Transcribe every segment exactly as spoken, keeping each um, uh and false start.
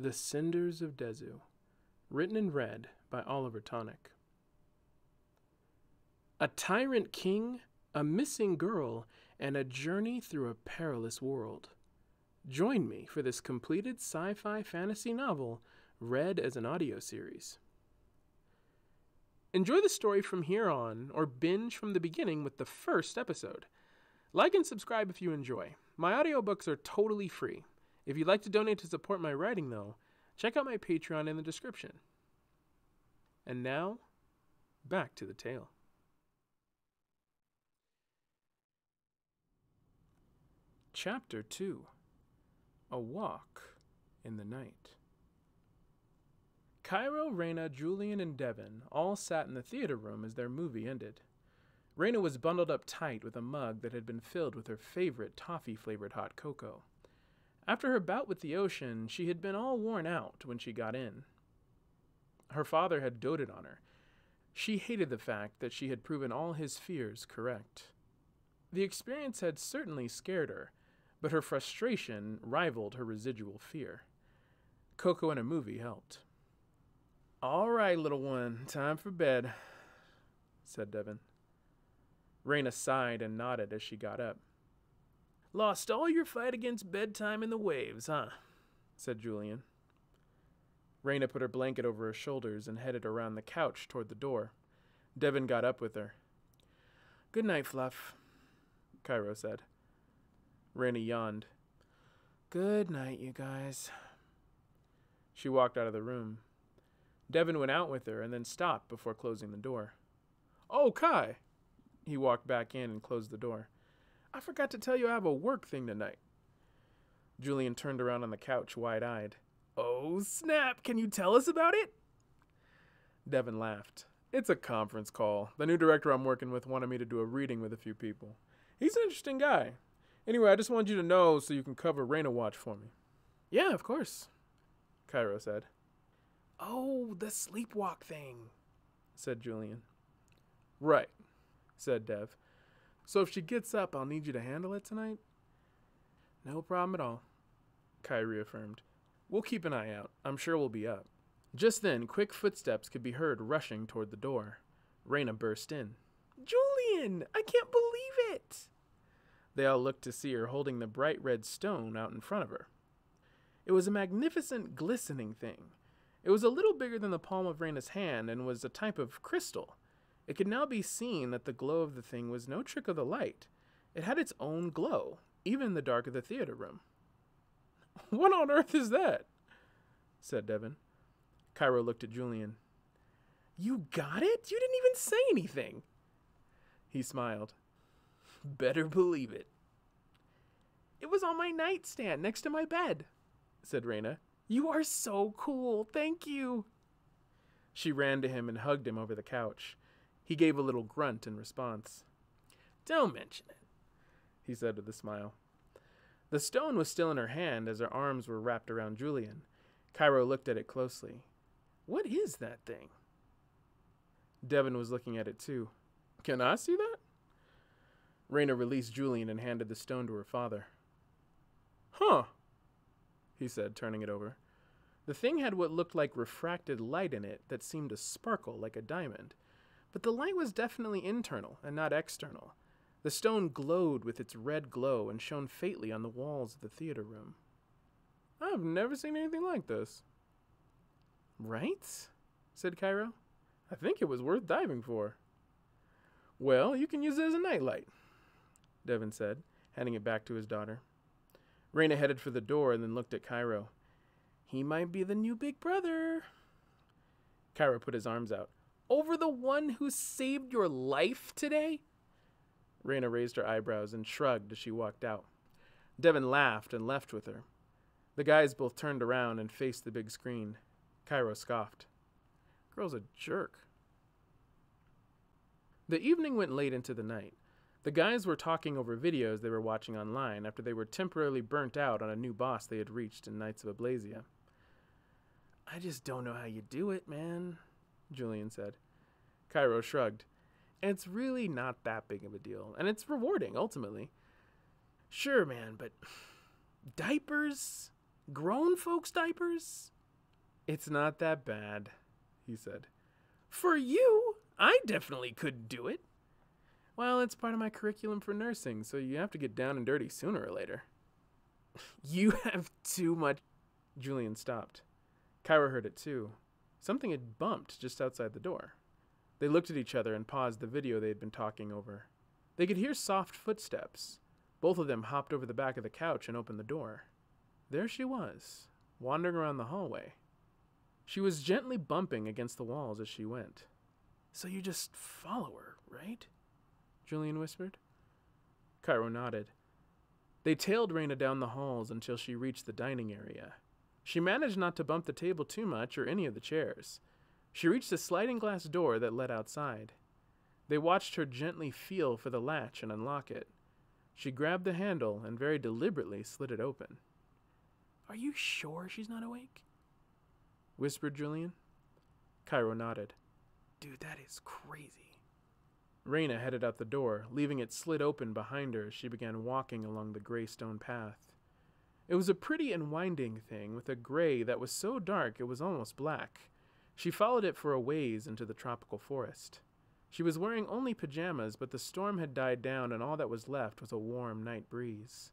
The Cinders of Dezu, written and read by Oliver Tonic. A tyrant king, a missing girl, and a journey through a perilous world. Join me for this completed sci-fi fantasy novel, read as an audio series. Enjoy the story from here on, or binge from the beginning with the first episode. Like and subscribe if you enjoy. My audiobooks are totally free. If you'd like to donate to support my writing, though, check out my Patreon in the description. And now, back to the tale. Chapter two. A Walk in the Night. Cairo, Raina, Julian, and Devin all sat in the theater room as their movie ended. Raina was bundled up tight with a mug that had been filled with her favorite toffee-flavored hot cocoa. After her bout with the ocean, she had been all worn out when she got in. Her father had doted on her. She hated the fact that she had proven all his fears correct. The experience had certainly scared her, but her frustration rivaled her residual fear. Cocoa and a movie helped. "All right, little one, time for bed," said Devin. Raina sighed and nodded as she got up. "Lost all your fight against bedtime in the waves, huh?" said Julian. Raina put her blanket over her shoulders and headed around the couch toward the door. Devin got up with her. "Good night, Fluff," Cairo said. Raina yawned. "Good night, you guys." She walked out of the room. Devin went out with her and then stopped before closing the door. "Oh, Kai!" He walked back in and closed the door. "I forgot to tell you I have a work thing tonight." Julian turned around on the couch, wide-eyed. "Oh, snap! Can you tell us about it?" Devin laughed. "It's a conference call. The new director I'm working with wanted me to do a reading with a few people. He's an interesting guy. Anyway, I just wanted you to know so you can cover Raina Watch for me." "Yeah, of course," Cairo said. "Oh, the sleepwalk thing," said Julian. "Right," said Dev. "So if she gets up, I'll need you to handle it tonight?" "No problem at all," Kai reaffirmed. "We'll keep an eye out. I'm sure we'll be up." Just then, quick footsteps could be heard rushing toward the door. Raina burst in. "Julian! I can't believe it!" They all looked to see her holding the bright red stone out in front of her. It was a magnificent glistening thing. It was a little bigger than the palm of Raina's hand and was a type of crystal. It could now be seen that the glow of the thing was no trick of the light. It had its own glow, even in the dark of the theater room. "What on earth is that?" said Devin. Cairo looked at Julian. "You got it? You didn't even say anything." He smiled. "Better believe it." "It was on my nightstand next to my bed," said Raina. "You are so cool. Thank you." She ran to him and hugged him over the couch. He gave a little grunt in response. "Don't mention it," he said with a smile. The stone was still in her hand as her arms were wrapped around Julian. Cairo looked at it closely. "What is that thing?" Devin was looking at it too. "Can I see that?" Raina released Julian and handed the stone to her father. "Huh," he said, turning it over. The thing had what looked like refracted light in it that seemed to sparkle like a diamond. But the light was definitely internal and not external. The stone glowed with its red glow and shone faintly on the walls of the theater room. "I've never seen anything like this." "Right?" said Cairo. "I think it was worth diving for." "Well, you can use it as a nightlight," Devin said, handing it back to his daughter. Raina headed for the door and then looked at Cairo. "He might be the new big brother." Cairo put his arms out. "Over the one who saved your life today?" Raina raised her eyebrows and shrugged as she walked out. Devin laughed and left with her. The guys both turned around and faced the big screen. Cairo scoffed. "Girl's a jerk." The evening went late into the night. The guys were talking over videos they were watching online after they were temporarily burnt out on a new boss they had reached in Knights of Ablasia. "I just don't know how you do it, man," Julian said. Cairo shrugged. "It's really not that big of a deal, and it's rewarding, ultimately." "Sure, man, but diapers Grown folks' diapers? It's not that bad, he said. For you, I definitely could do it. Well, it's part of my curriculum for nursing, so you have to get down and dirty sooner or later. You have too much. Julian stopped. Cairo heard it too. Something had bumped just outside the door. They looked at each other and paused the video they had been talking over. They could hear soft footsteps. Both of them hopped over the back of the couch and opened the door. There she was, wandering around the hallway. She was gently bumping against the walls as she went. So you just follow her, right? Julian whispered. Cairo nodded. They tailed Raina down the halls until she reached the dining area. She managed not to bump the table too much or any of the chairs. She reached a sliding glass door that led outside. They watched her gently feel for the latch and unlock it. She grabbed the handle and very deliberately slid it open. Are you sure she's not awake? Whispered Julian. Cairo nodded. Dude, that is crazy. Raina headed out the door, leaving it slid open behind her as she began walking along the gray stone path. It was a pretty and winding thing with a gray that was so dark it was almost black. She followed it for a ways into the tropical forest. She was wearing only pajamas, but the storm had died down and all that was left was a warm night breeze.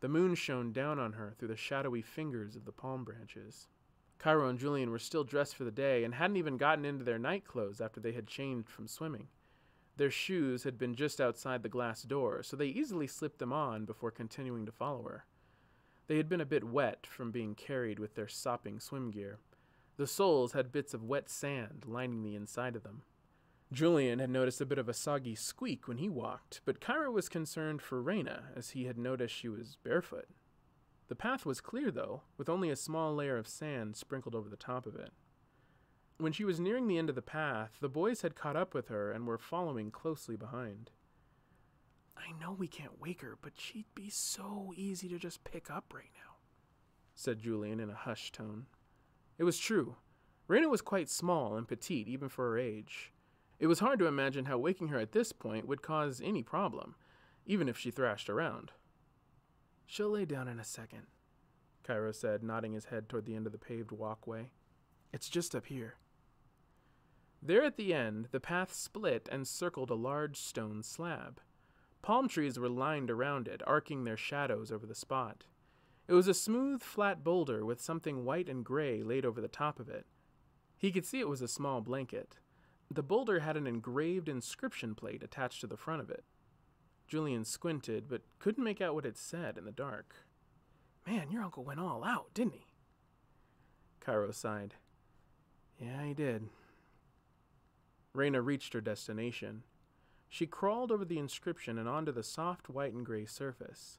The moon shone down on her through the shadowy fingers of the palm branches. Cairo and Julian were still dressed for the day and hadn't even gotten into their night clothes after they had changed from swimming. Their shoes had been just outside the glass door, so they easily slipped them on before continuing to follow her. They had been a bit wet from being carried with their sopping swim gear. The soles had bits of wet sand lining the inside of them. Julian had noticed a bit of a soggy squeak when he walked, but Cairo was concerned for Raina, as he had noticed she was barefoot. The path was clear, though, with only a small layer of sand sprinkled over the top of it. When she was nearing the end of the path, the boys had caught up with her and were following closely behind. I know we can't wake her, but she'd be so easy to just pick up right now, said Julian in a hushed tone. It was true. Raina was quite small and petite, even for her age. It was hard to imagine how waking her at this point would cause any problem, even if she thrashed around. She'll lay down in a second, Cairo said, nodding his head toward the end of the paved walkway. It's just up here. There at the end, the path split and circled a large stone slab. Palm trees were lined around it, arcing their shadows over the spot. It was a smooth, flat boulder with something white and gray laid over the top of it. He could see it was a small blanket. The boulder had an engraved inscription plate attached to the front of it. Julian squinted, but couldn't make out what it said in the dark. Man, your uncle went all out, didn't he? Cairo sighed. Yeah, he did. Raina reached her destination. She crawled over the inscription and onto the soft white and gray surface.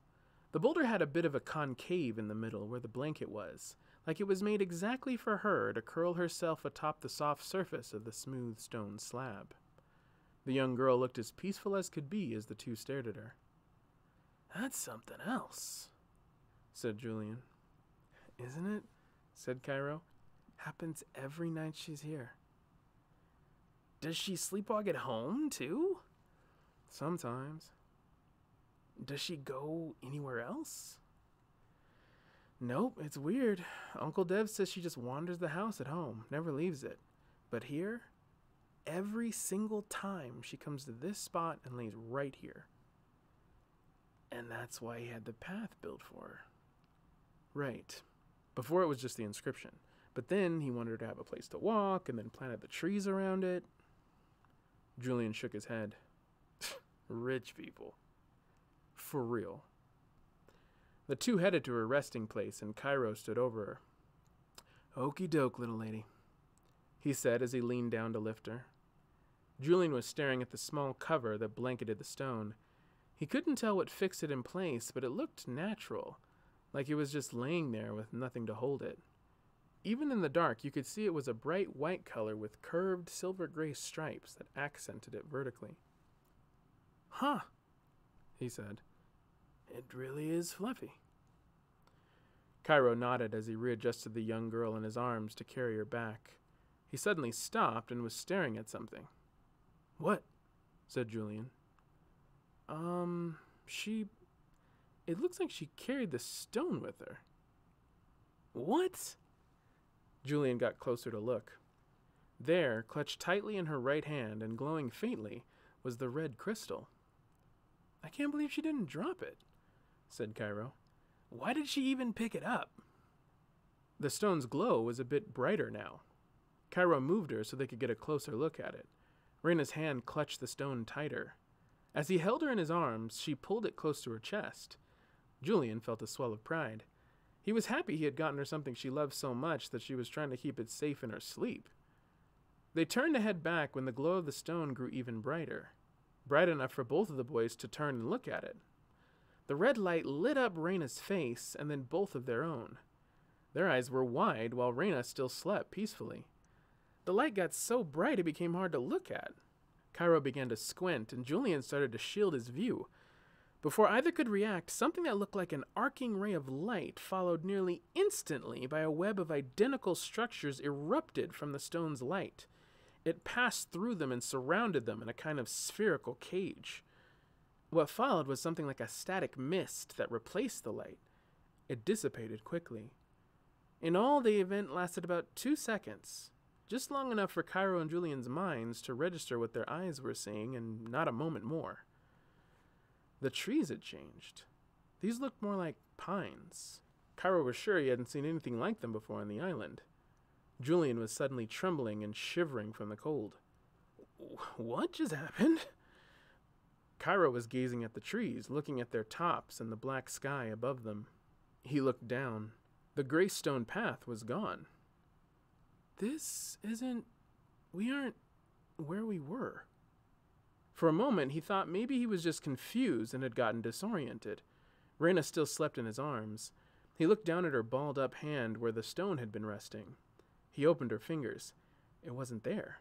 The boulder had a bit of a concave in the middle where the blanket was, like it was made exactly for her to curl herself atop the soft surface of the smooth stone slab. The young girl looked as peaceful as could be as the two stared at her. That's something else, said Julian. Isn't it? Said Cairo. Happens every night she's here. Does she sleepwalk at home, too? Sometimes. Does she go anywhere else? Nope, it's weird. Uncle Dev says she just wanders the house at home, never leaves it. But here, every single time she comes to this spot and lays right here. And that's why he had the path built for her. Right. Before it was just the inscription. But then he wanted her to have a place to walk and then planted the trees around it. Julian shook his head. Rich people. For real. The two headed to her resting place, and Cairo stood over her. Okie doke, little lady, he said as he leaned down to lift her. Julian was staring at the small cover that blanketed the stone. He couldn't tell what fixed it in place, but it looked natural, like it was just laying there with nothing to hold it. Even in the dark, you could see it was a bright white color with curved silver-gray stripes that accented it vertically. Huh, he said. It really is fluffy. Cairo nodded as he readjusted the young girl in his arms to carry her back. He suddenly stopped and was staring at something. What? Said Julian. Um, she... It looks like she carried the stone with her. What? Julian got closer to look. There, clutched tightly in her right hand and glowing faintly, was the red crystal. I can't believe she didn't drop it, said Cairo. Why did she even pick it up? The stone's glow was a bit brighter now. Cairo moved her so they could get a closer look at it. Raina's hand clutched the stone tighter. As he held her in his arms, she pulled it close to her chest. Julian felt a swell of pride. He was happy he had gotten her something she loved so much that she was trying to keep it safe in her sleep. They turned to head back when the glow of the stone grew even brighter, bright enough for both of the boys to turn and look at it. The red light lit up Raina's face and then both of their own. Their eyes were wide while Raina still slept peacefully. The light got so bright it became hard to look at. Cairo began to squint, and Julian started to shield his view. Before either could react, something that looked like an arcing ray of light, followed nearly instantly by a web of identical structures, erupted from the stone's light. It passed through them and surrounded them in a kind of spherical cage. What followed was something like a static mist that replaced the light. It dissipated quickly. In all, the event lasted about two seconds. Just long enough for Cairo and Julian's minds to register what their eyes were seeing, and not a moment more. The trees had changed. These looked more like pines. Cairo was sure he hadn't seen anything like them before on the island. Julian was suddenly trembling and shivering from the cold. What just happened? Cairo was gazing at the trees, looking at their tops and the black sky above them. He looked down. The gray stone path was gone. This isn't... we aren't where we were. For a moment, he thought maybe he was just confused and had gotten disoriented. Raina still slept in his arms. He looked down at her balled-up hand where the stone had been resting. He opened her fingers. It wasn't there.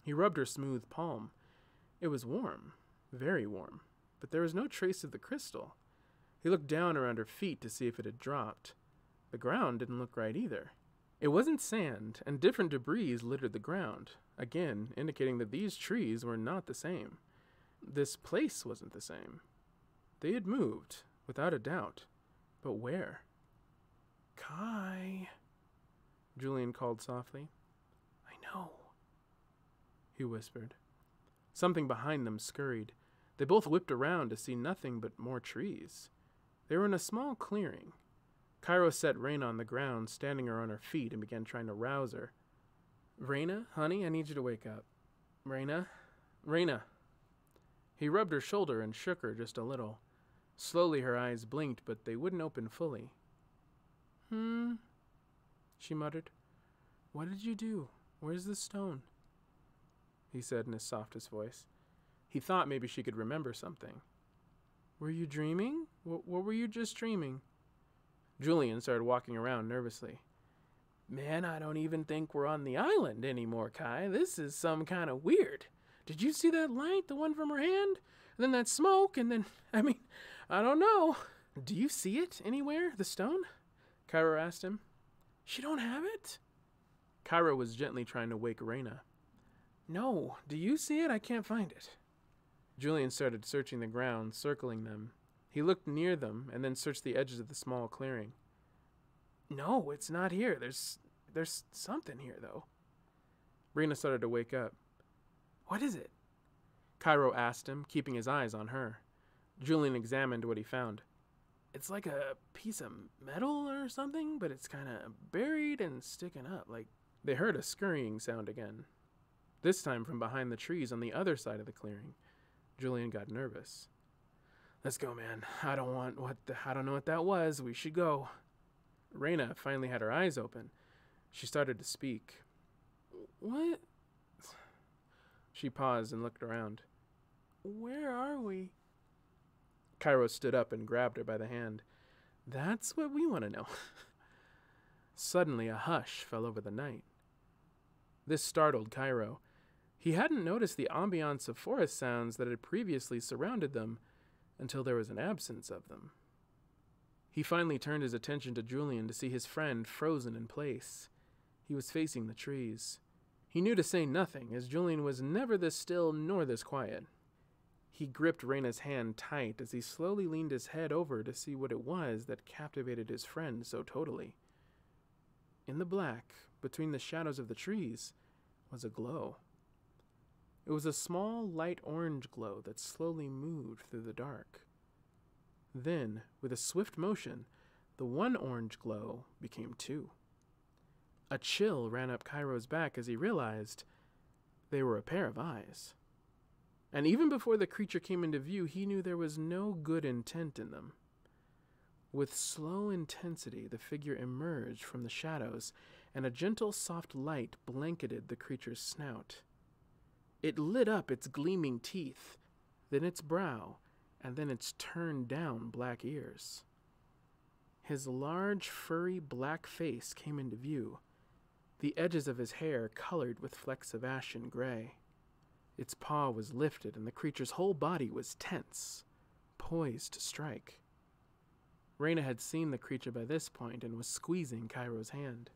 He rubbed her smooth palm. It was warm, very warm, but there was no trace of the crystal. He looked down around her feet to see if it had dropped. The ground didn't look right either. It wasn't sand, and different debris littered the ground, again indicating that these trees were not the same. This place wasn't the same. They had moved, without a doubt, but where? Kai, Julian called softly. I know, he whispered. Something behind them scurried. They both whipped around to see nothing but more trees. They were in a small clearing. Cairo set Raina on the ground, standing her on her feet, and began trying to rouse her. Raina, honey, I need you to wake up. Raina, Raina. He rubbed her shoulder and shook her just a little. Slowly her eyes blinked, but they wouldn't open fully. Hmm, she muttered. What did you do? Where's the stone? He said in his softest voice. He thought maybe she could remember something. Were you dreaming? What, what were you just dreaming? Julian started walking around nervously. Man, I don't even think we're on the island anymore, Kai. This is some kind of weird. Did you see that light, the one from her hand? And then that smoke, and then, I mean, I don't know. Do you see it anywhere, the stone? Cairo asked him. She don't have it? Cairo was gently trying to wake Raina. No, do you see it? I can't find it. Julian started searching the ground, circling them. He looked near them and then searched the edges of the small clearing. No, it's not here. There's there's something here, though. Raina started to wake up. What is it? Cairo asked him, keeping his eyes on her. Julian examined what he found. It's like a piece of metal or something, but it's kind of buried and sticking up. Like they heard a scurrying sound again, this time from behind the trees on the other side of the clearing. Julian got nervous. Let's go, man. I don't want what the, I don't know what that was. We should go. Raina finally had her eyes open. She started to speak. What? She paused and looked around. Where are we? Cairo stood up and grabbed her by the hand. That's what we want to know. Suddenly, a hush fell over the night. This startled Cairo. He hadn't noticed the ambiance of forest sounds that had previously surrounded them, until there was an absence of them. He finally turned his attention to Julian to see his friend frozen in place. He was facing the trees. He knew to say nothing, as Julian was never this still nor this quiet. He gripped Raina's hand tight as he slowly leaned his head over to see what it was that captivated his friend so totally. In the black, between the shadows of the trees, was a glow. It was a small, light orange glow that slowly moved through the dark. Then, with a swift motion, the one orange glow became two. A chill ran up Cairo's back as he realized they were a pair of eyes. And even before the creature came into view, he knew there was no good intent in them. With slow intensity, the figure emerged from the shadows, and a gentle, soft light blanketed the creature's snout. It lit up its gleaming teeth, then its brow, and then its turned-down black ears. His large, furry, black face came into view, the edges of his hair colored with flecks of ashen gray. Its paw was lifted, and the creature's whole body was tense, poised to strike. Raina had seen the creature by this point and was squeezing Cairo's hand.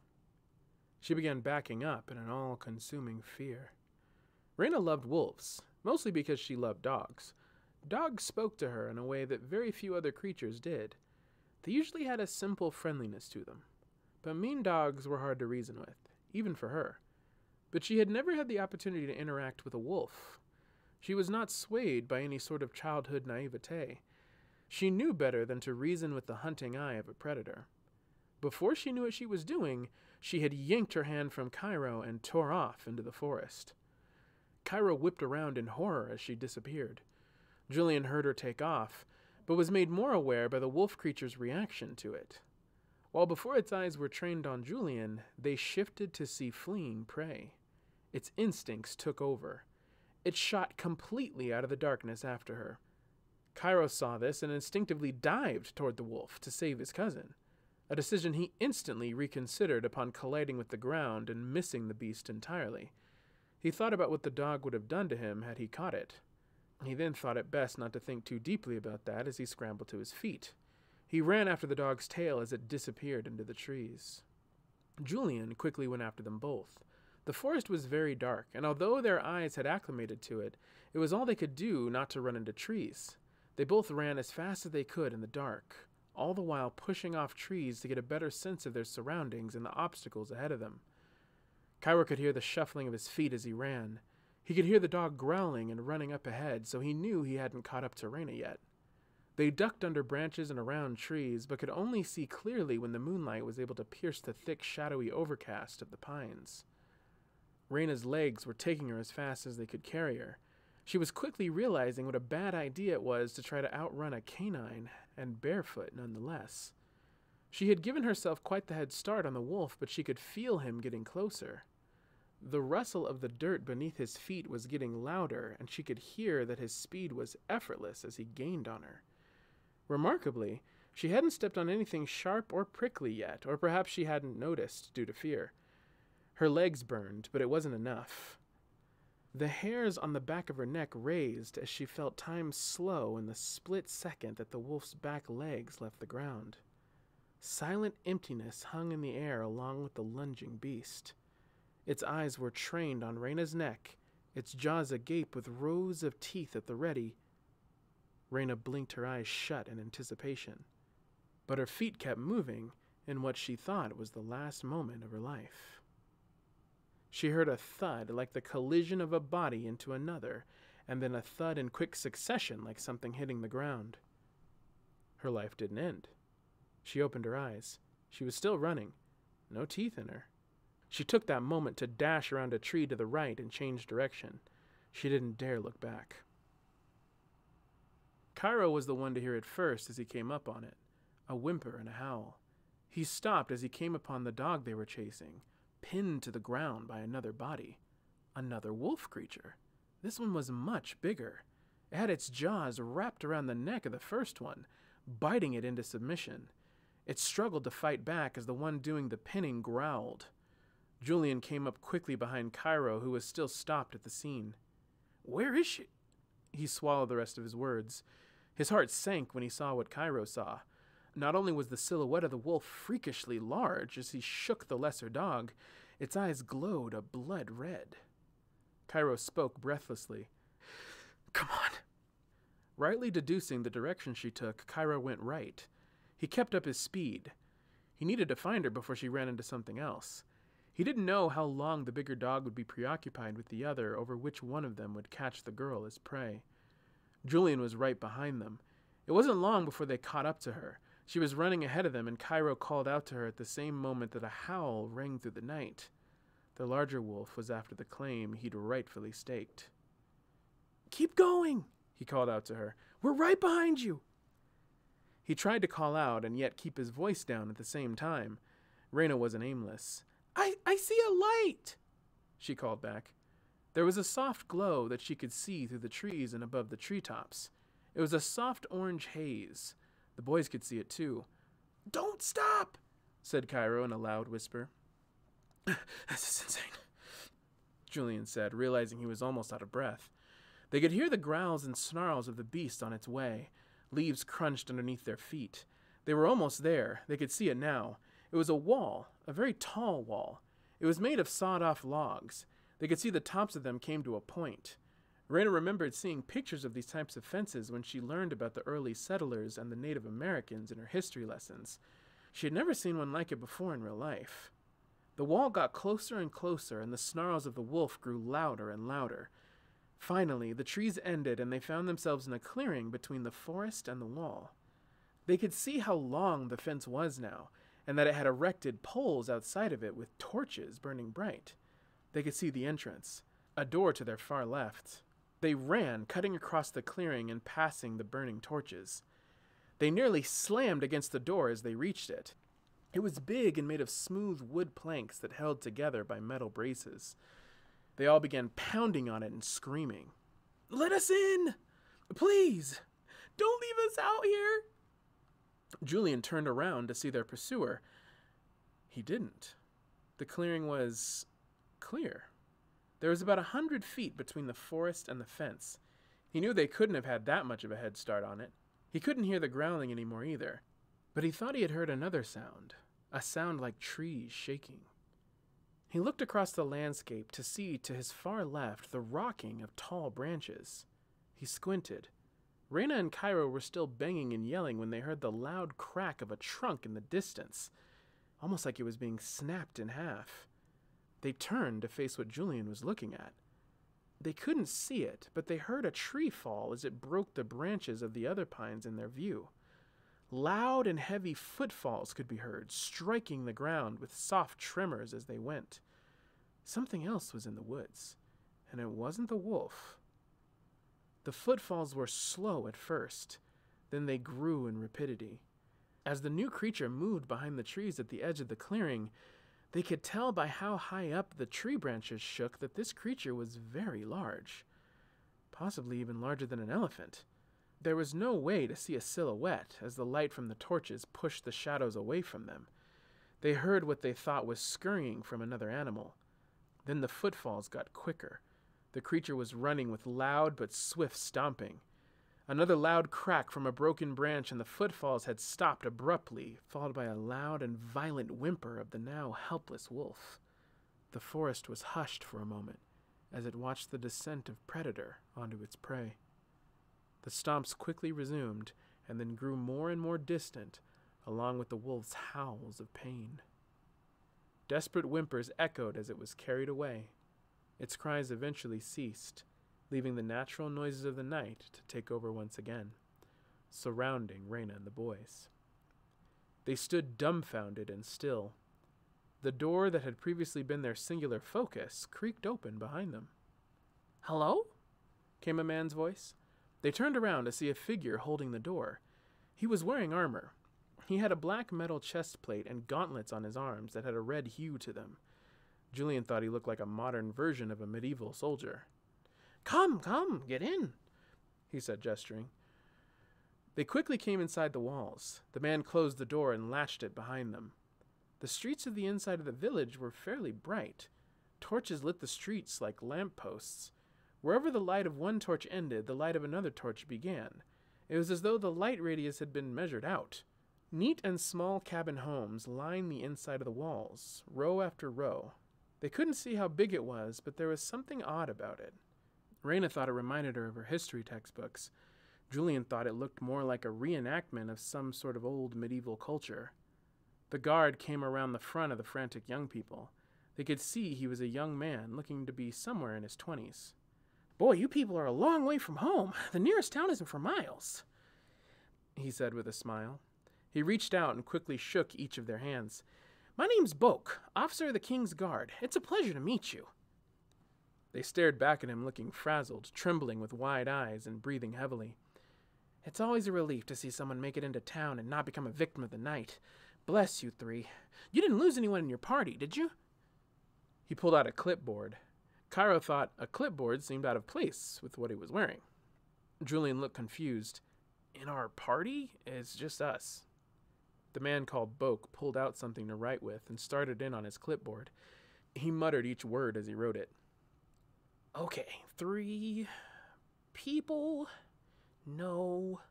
She began backing up in an all-consuming fear. Raina loved wolves, mostly because she loved dogs. Dogs spoke to her in a way that very few other creatures did. They usually had a simple friendliness to them, but mean dogs were hard to reason with, even for her. But she had never had the opportunity to interact with a wolf. She was not swayed by any sort of childhood naivete. She knew better than to reason with the hunting eye of a predator. Before she knew what she was doing, she had yanked her hand from Cairo and tore off into the forest. Cairo whipped around in horror as she disappeared. Julian heard her take off, but was made more aware by the wolf creature's reaction to it. While before its eyes were trained on Julian, they shifted to see fleeing prey. Its instincts took over. It shot completely out of the darkness after her. Cairo saw this and instinctively dived toward the wolf to save his cousin, a decision he instantly reconsidered upon colliding with the ground and missing the beast entirely. He thought about what the dog would have done to him had he caught it. He then thought it best not to think too deeply about that as he scrambled to his feet. He ran after the dog's tail as it disappeared into the trees. Julian quickly went after them both. The forest was very dark, and although their eyes had acclimated to it, it was all they could do not to run into trees. They both ran as fast as they could in the dark, all the while pushing off trees to get a better sense of their surroundings and the obstacles ahead of them. Cairo could hear the shuffling of his feet as he ran. He could hear the dog growling and running up ahead, so he knew he hadn't caught up to Raina yet. They ducked under branches and around trees, but could only see clearly when the moonlight was able to pierce the thick, shadowy overcast of the pines. Raina's legs were taking her as fast as they could carry her. She was quickly realizing what a bad idea it was to try to outrun a canine, and barefoot nonetheless. She had given herself quite the head start on the wolf, but she could feel him getting closer. The rustle of the dirt beneath his feet was getting louder, and she could hear that his speed was effortless as he gained on her. Remarkably, she hadn't stepped on anything sharp or prickly yet, or perhaps she hadn't noticed due to fear. Her legs burned, but it wasn't enough. The hairs on the back of her neck raised as she felt time slow in the split second that the wolf's back legs left the ground. Silent emptiness hung in the air along with the lunging beast. Its eyes were trained on Raina's neck, its jaws agape with rows of teeth at the ready. Raina blinked her eyes shut in anticipation, but her feet kept moving in what she thought was the last moment of her life. She heard a thud like the collision of a body into another, and then a thud in quick succession like something hitting the ground. Her life didn't end. She opened her eyes. She was still running, no teeth in her. She took that moment to dash around a tree to the right and change direction. She didn't dare look back. Cairo was the one to hear it first as he came up on it, a whimper and a howl. He stopped as he came upon the dog they were chasing, pinned to the ground by another body. Another wolf creature. This one was much bigger. It had its jaws wrapped around the neck of the first one, biting it into submission. It struggled to fight back as the one doing the pinning growled. Julian came up quickly behind Cairo, who was still stopped at the scene. "Where is she?" He swallowed the rest of his words. His heart sank when he saw what Cairo saw. Not only was the silhouette of the wolf freakishly large as he shook the lesser dog, its eyes glowed a blood red. Cairo spoke breathlessly. "Come on." Rightly deducing the direction she took, Cairo went right. He kept up his speed. He needed to find her before she ran into something else. He didn't know how long the bigger dog would be preoccupied with the other over which one of them would catch the girl as prey. Julian was right behind them. It wasn't long before they caught up to her. She was running ahead of them, and Cairo called out to her at the same moment that a howl rang through the night. The larger wolf was after the claim he'd rightfully staked. "Keep going," he called out to her. "We're right behind you." He tried to call out and yet keep his voice down at the same time. Raina wasn't aimless. I, I see a light," she called back. There was a soft glow that she could see through the trees and above the treetops. It was a soft orange haze. The boys could see it too. "Don't stop," said Cairo in a loud whisper. "This is insane," Julian said, realizing he was almost out of breath. They could hear the growls and snarls of the beast on its way. Leaves crunched underneath their feet. They were almost there. They could see it now. It was a wall, a very tall wall. It was made of sawed-off logs. They could see the tops of them came to a point. Raina remembered seeing pictures of these types of fences when she learned about the early settlers and the Native Americans in her history lessons. She had never seen one like it before in real life. The wall got closer and closer, and the snarls of the wolf grew louder and louder. Finally, the trees ended, and they found themselves in a clearing between the forest and the wall. They could see how long the fence was now, and that it had erected poles outside of it with torches burning bright. They could see the entrance, a door to their far left. They ran, cutting across the clearing and passing the burning torches. They nearly slammed against the door as they reached it. It was big and made of smooth wood planks that held together by metal braces. They all began pounding on it and screaming. "Let us in! Please! Don't leave us out here!" Julian turned around to see their pursuer. He didn't. The clearing was clear. There was about a hundred feet between the forest and the fence. He knew they couldn't have had that much of a head start on it. He couldn't hear the growling anymore either, but he thought he had heard another sound, a sound like trees shaking. He looked across the landscape to see, to his far left, the rocking of tall branches. He squinted. Raina and Cairo were still banging and yelling when they heard the loud crack of a trunk in the distance, almost like it was being snapped in half. They turned to face what Julian was looking at. They couldn't see it, but they heard a tree fall as it broke the branches of the other pines in their view. Loud and heavy footfalls could be heard, striking the ground with soft tremors as they went. Something else was in the woods, and it wasn't the wolf. The footfalls were slow at first, then they grew in rapidity. As the new creature moved behind the trees at the edge of the clearing, they could tell by how high up the tree branches shook that this creature was very large, possibly even larger than an elephant. There was no way to see a silhouette as the light from the torches pushed the shadows away from them. They heard what they thought was scurrying from another animal. Then the footfalls got quicker. The creature was running with loud but swift stomping. Another loud crack from a broken branch, and the footfalls had stopped abruptly, followed by a loud and violent whimper of the now helpless wolf. The forest was hushed for a moment as it watched the descent of predator onto its prey. The stomps quickly resumed, and then grew more and more distant, along with the wolf's howls of pain. Desperate whimpers echoed as it was carried away. Its cries eventually ceased, leaving the natural noises of the night to take over once again, surrounding Raina and the boys. They stood dumbfounded and still. The door that had previously been their singular focus creaked open behind them. "Hello?" came a man's voice. They turned around to see a figure holding the door. He was wearing armor. He had a black metal chest plate and gauntlets on his arms that had a red hue to them. Julian thought he looked like a modern version of a medieval soldier. "Come, come, get in," he said, gesturing. They quickly came inside the walls. The man closed the door and latched it behind them. The streets of the inside of the village were fairly bright. Torches lit the streets like lampposts. Wherever the light of one torch ended, the light of another torch began. It was as though the light radius had been measured out. Neat and small cabin homes lined the inside of the walls, row after row. They couldn't see how big it was, but there was something odd about it. Raina thought it reminded her of her history textbooks. Julian thought it looked more like a reenactment of some sort of old medieval culture. The guard came around the front of the frantic young people. They could see he was a young man, looking to be somewhere in his twenties. "Boy, you people are a long way from home. The nearest town isn't for miles," he said with a smile. He reached out and quickly shook each of their hands. "My name's Boke, officer of the King's Guard. It's a pleasure to meet you." They stared back at him, looking frazzled, trembling with wide eyes and breathing heavily. "It's always a relief to see someone make it into town and not become a victim of the night. Bless you three. You didn't lose anyone in your party, did you?" He pulled out a clipboard. Cairo thought a clipboard seemed out of place with what he was wearing. Julian looked confused. "In our party? It's just us." The man called Boke pulled out something to write with and started in on his clipboard. He muttered each word as he wrote it. "Okay, three people, no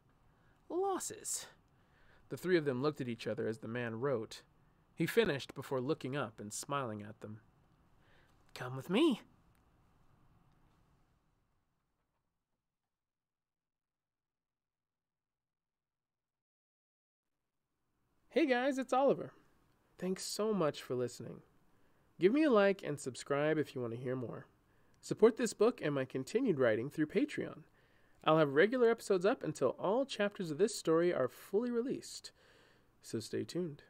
losses." The three of them looked at each other as the man wrote. He finished before looking up and smiling at them. "Come with me." Hey guys, it's Oliver. Thanks so much for listening. Give me a like and subscribe if you want to hear more. Support this book and my continued writing through Patreon. I'll have regular episodes up until all chapters of this story are fully released, so stay tuned.